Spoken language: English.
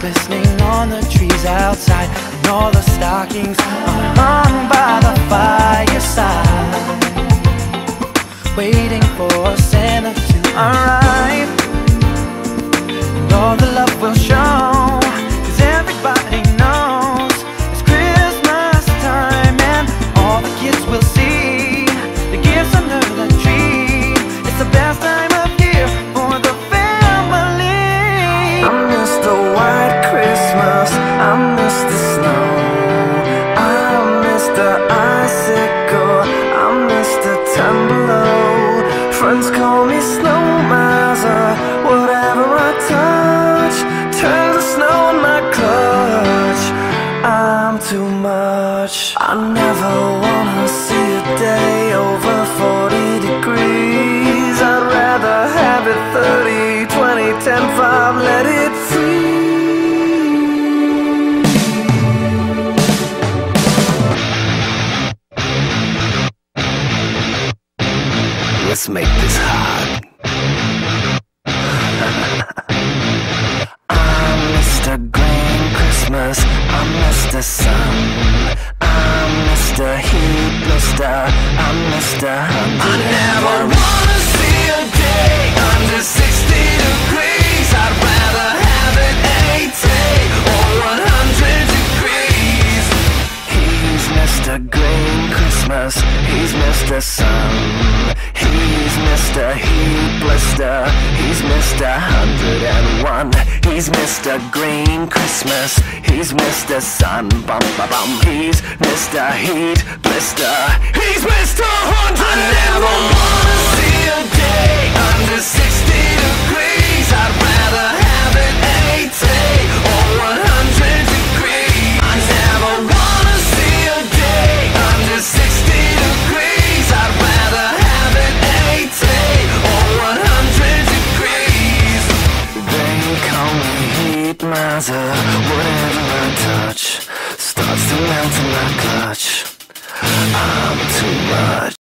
glistening on the trees outside, and all the stockings are hung by the fireside, waiting for Santa to arrive. And all the love will show, 'cause everybody knows it's Christmas time, and all the kids will see the gifts under the tree. It's the best time of year for the family. I miss the white Christmas, I miss the snow, I miss the icicle, I miss the tumble. Friends call me Snow Miser, whatever I touch turns to snow in my clutch. I'm too much. I never wanna see a day over 40 degrees. I'd rather have it 30, 20, 10, 5, let it Let's make this hot. I'm Mr. Green Christmas, I'm Mr. Sun, I'm Mr. Heat Blister, I'm Mr. Hunt. I never wanna see a day under 60 degrees. I'd rather have it 80 or 100 degrees. He's Mr. Green Christmas, he's Mr. Sun, he's Mr. Heat Blister, he's Mr. 101, he's Mr. Green Christmas, he's Mr. Sun, bum bum bum, he's Mr. Heat Blister, he's Mr. 101. I never wanna see a day